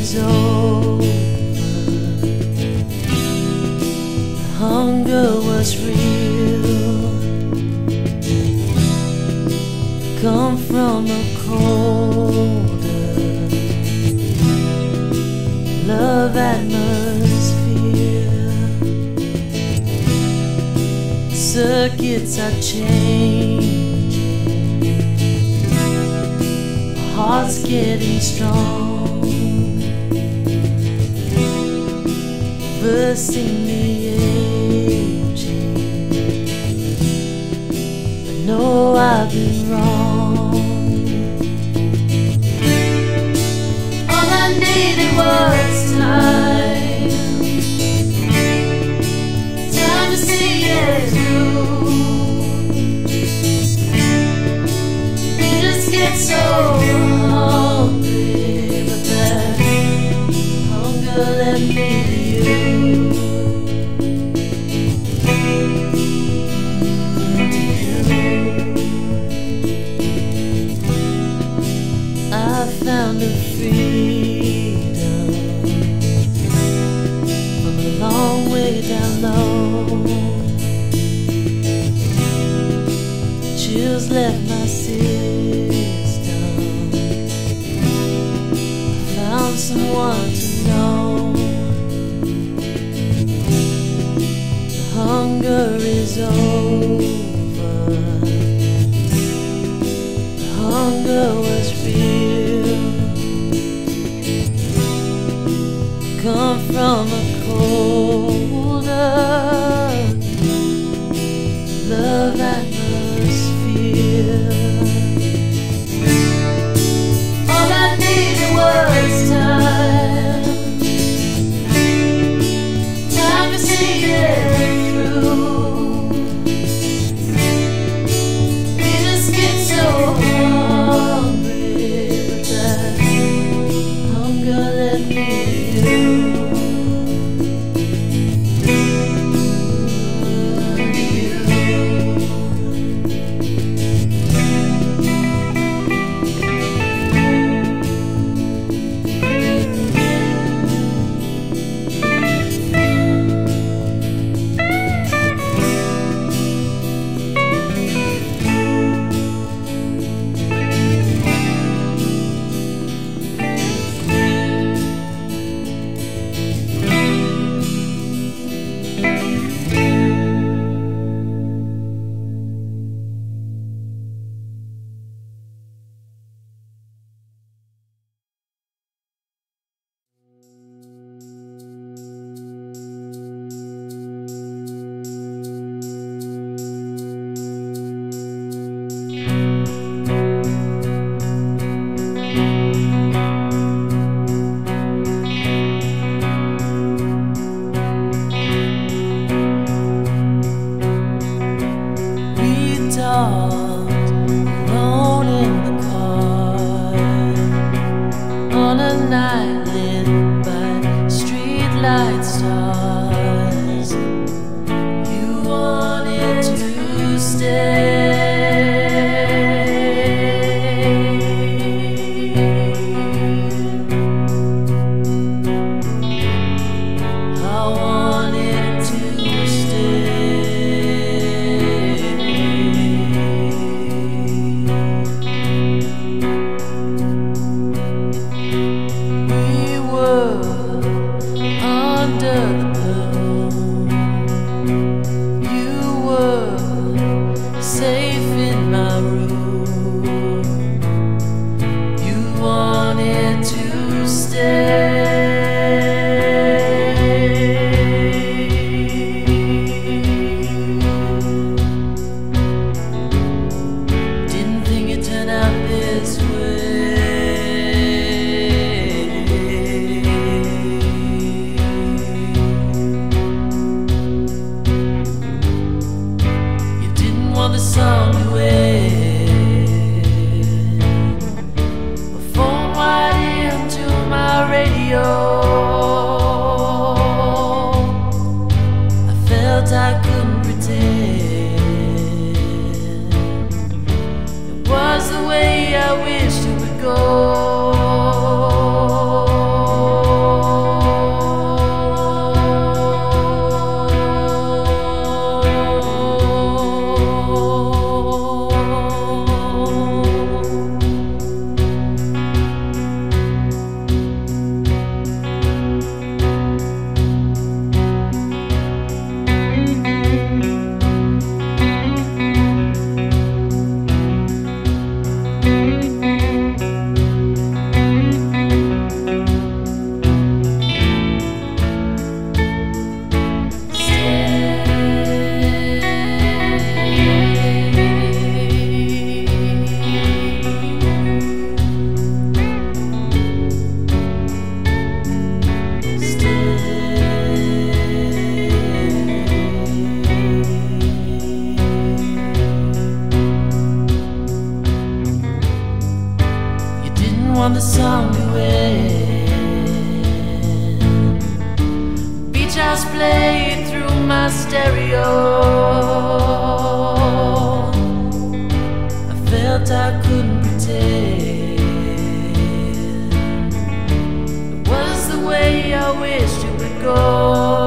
is over. The hunger was real, come from a colder love atmosphere. Circuits are changed, heart's getting strong, versing the aging. I know I've been wrong. All I needed was time, time to see it through. We just get so found a freedom from a long way down low. Chills left my system. I found someone to know. The hunger is over. The hunger was real, come from a colder love atmosphere. All I needed was time, time to see it through. We just get so hungry, but that hunger let me. win. Beach house playing through my stereo. I felt I couldn't pretend. It was the way I wished it would go.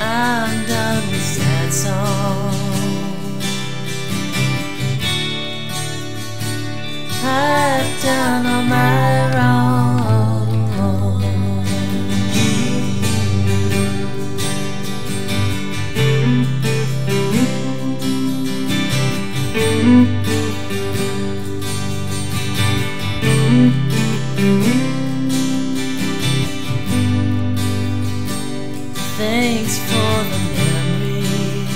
I'm done with that song. I've done all my wrong. Thanks for the memories,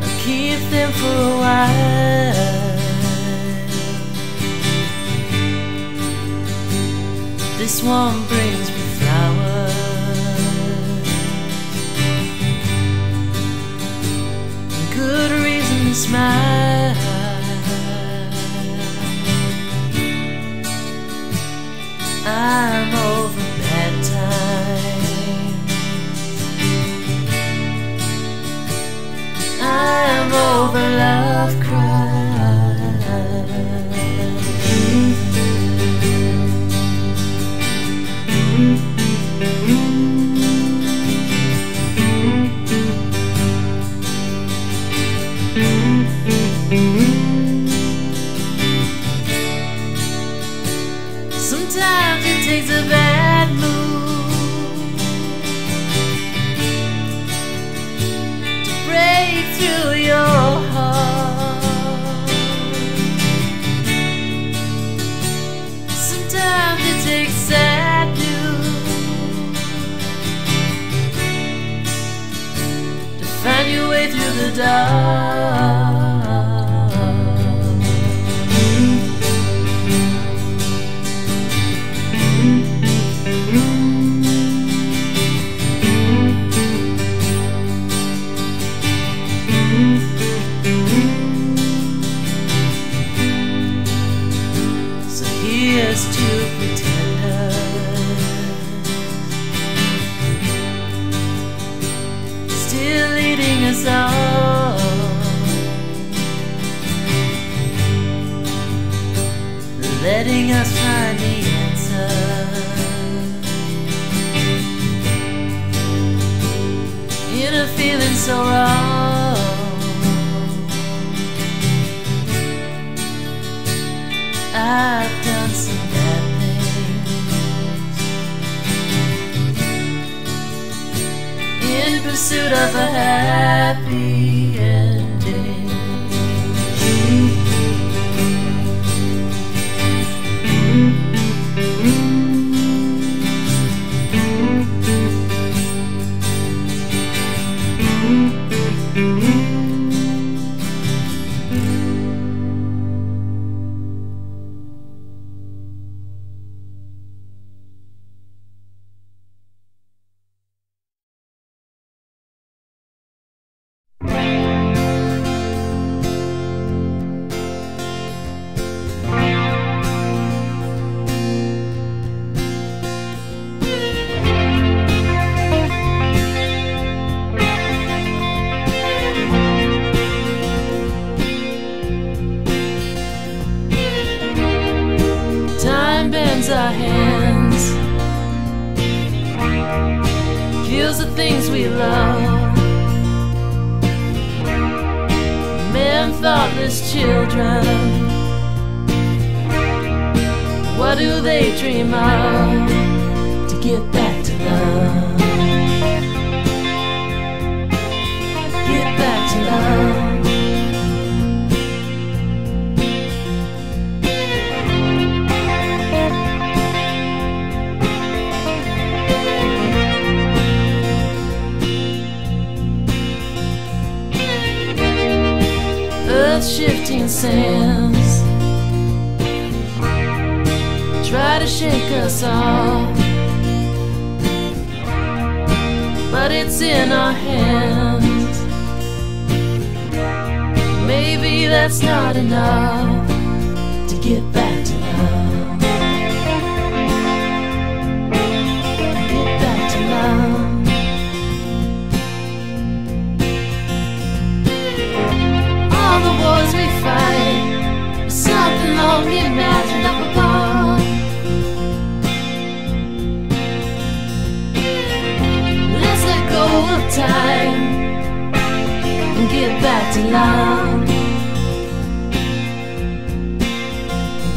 I'll keep them for a while. This one brings me flowers and good reason to smile. I'm over bad times, I'm over love cries. Sometimes it takes a bad move to break through your heart. Sometimes it takes sad news to find your way through the dark. Here's to pretenders, still leading us on. Letting us find the answer in a feeling so wrong. I've done some bad things in pursuit of a happy ending. Our hands kills the things we love. Men, thoughtless children, what do they dream of to get back to love? Get back to love. Shifting sands try to shake us off, but it's in our hands. Maybe that's not enough to get back to love. Get back to love. Wars we fight, something only imagined up above. back to love.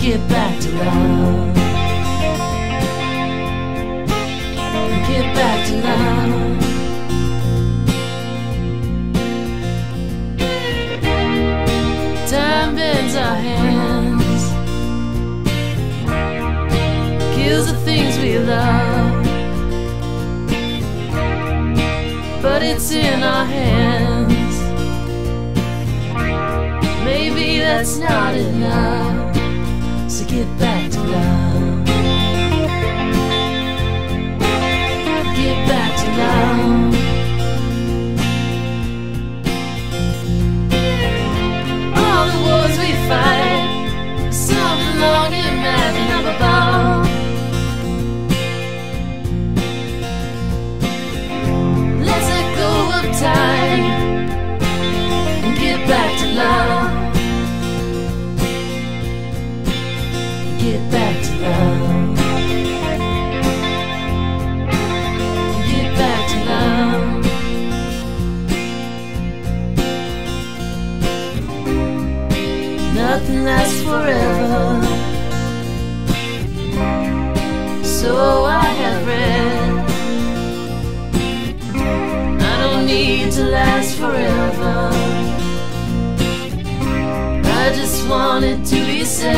Get back to love. Get back to love. Time bends our hands, kills the things we love, but it's in our hands. Maybe that's not enough, so get back to love. Get back to love. All the wars we fight, something long imagined up above. Time and get back to love. Get back to love. Get back to love. Nothing lasts forever, so I have read. Need to last forever, I just want it to be said.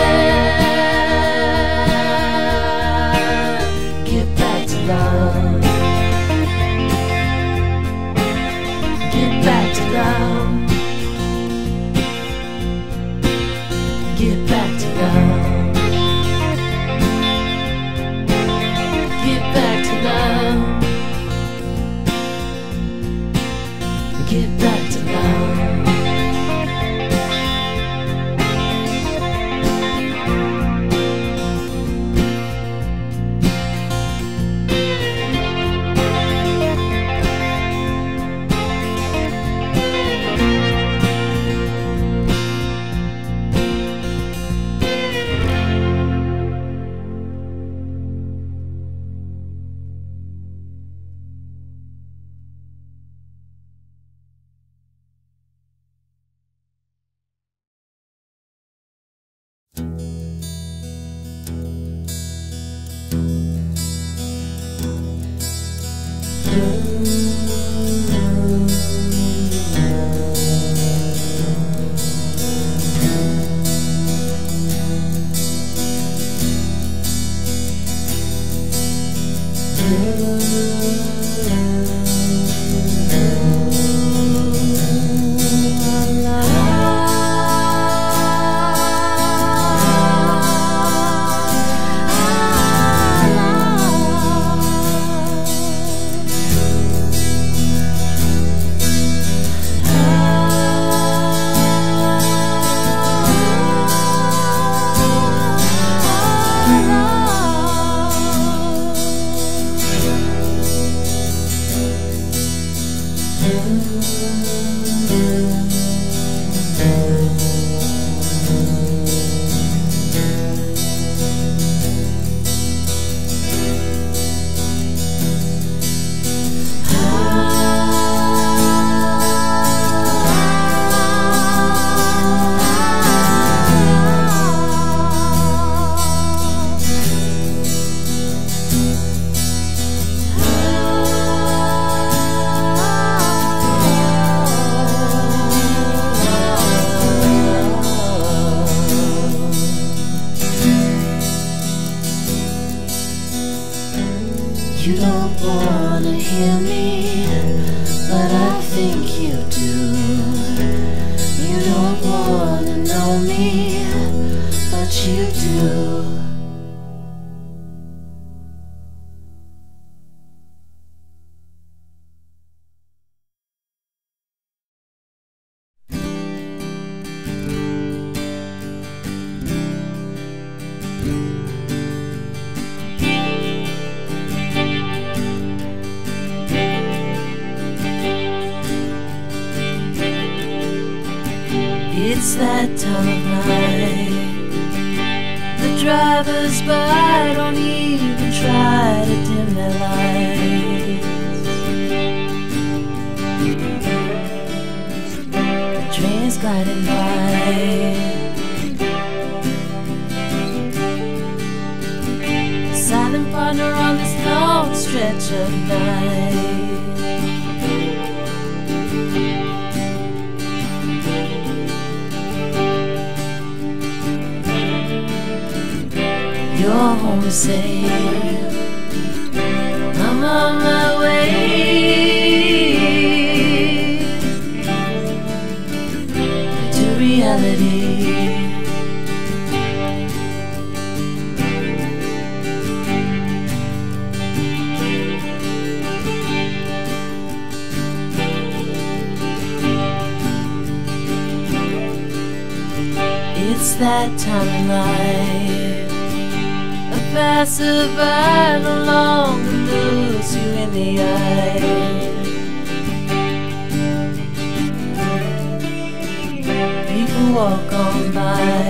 Get back to love. Get back to love. Get back to love. Get back to love. Get back to love. It's that time of night, the drivers by don't even try to dim their lights. The stretch of night. You're home safe, I'm on my way to reality. It's that time of night, a passerby no longer looks you in the eye. People walk on by,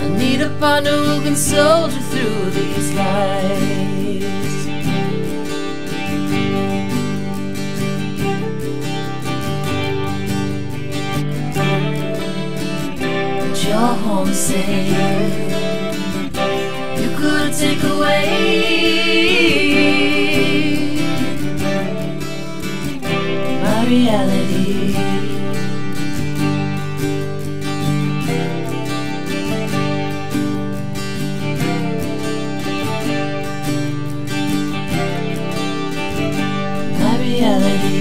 I need a partner who can soldier through these lies. You're home safe, you could take away my reality. My reality.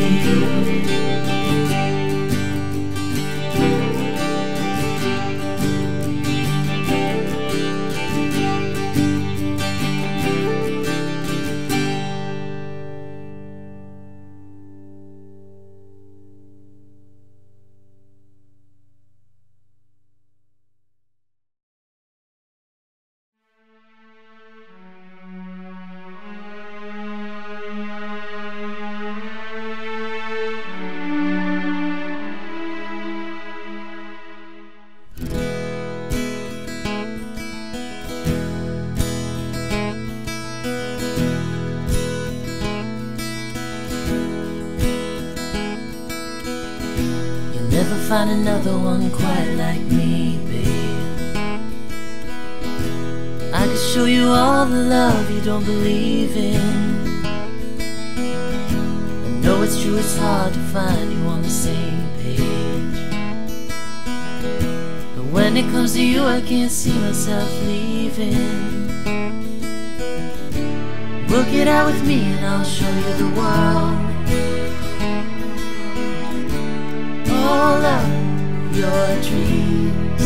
Find another one quite like me, babe. I could show you all the love you don't believe in. I know it's true, it's hard to find you on the same page. But when it comes to you, I can't see myself leaving. Work it out with me and I'll show you the world. All of your dreams.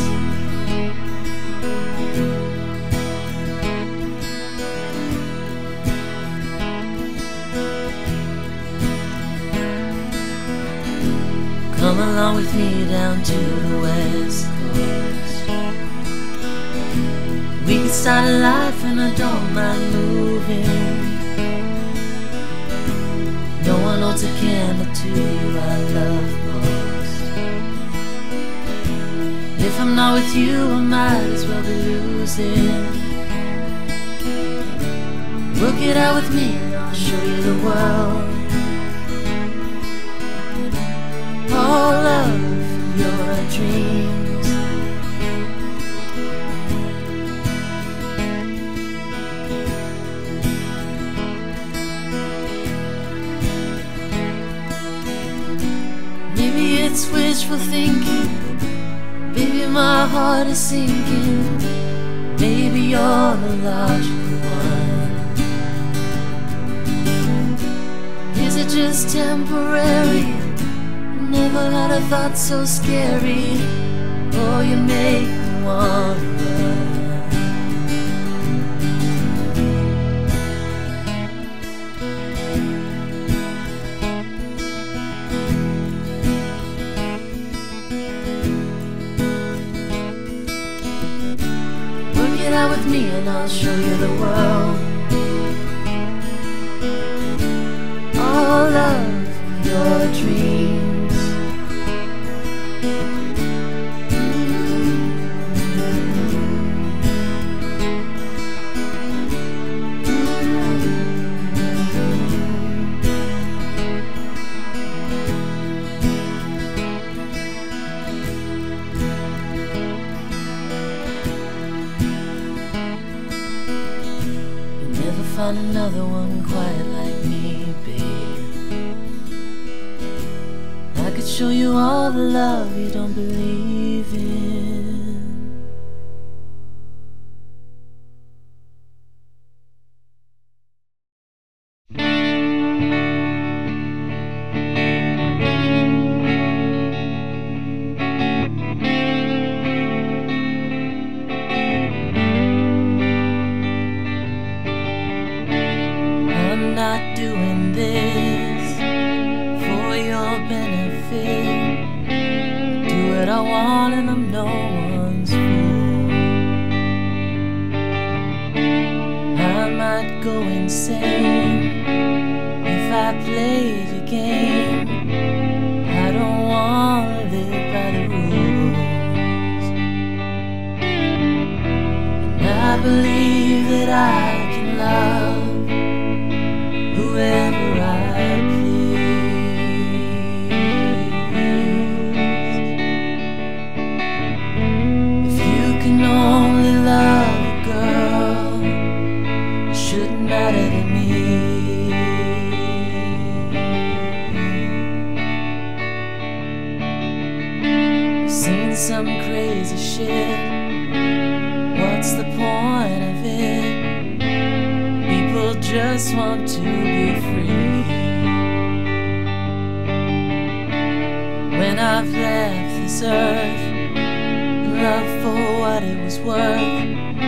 Come along with me down to the West Coast. We can start a life and I don't mind moving. No one holds a candle to you, I love most. If I'm not with you, I might as well be losing. Work it out with me and I'll show you the world. All of your dreams. Maybe it's wishful thinking, maybe my heart is sinking, maybe you're the logical one. Is it just temporary? Never had a thought so scary. Oh, you make me want to run. With me and I'll show you the world. All of your dreams. find another one quite like me, babe. I could show you all the love you don't believe in. I'm not doing this for your benefit. Do what I want and I'm no one's fool. I might go insane if I play the game. I don't wanna live by the rules, and I believe that I can love whoever I please. If you can only love a girl, it shouldn't matter to me. I've seen some crazy shit. What's the point of it? People just want to be free. When I've left this earth, love for what it was worth, I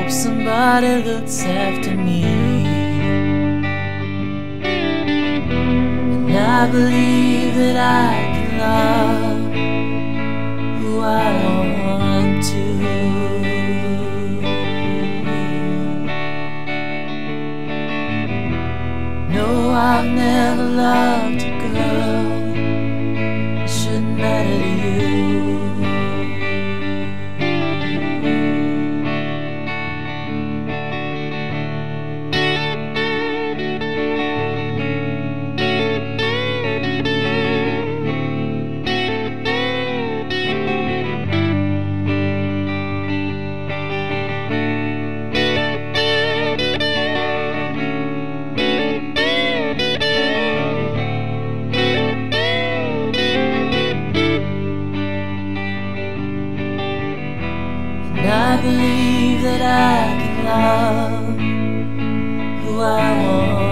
hope somebody looks after me. And I believe that I can love who I want to. No, I've never loved a girl, it shouldn't matter to you. I believe that I can love who I want.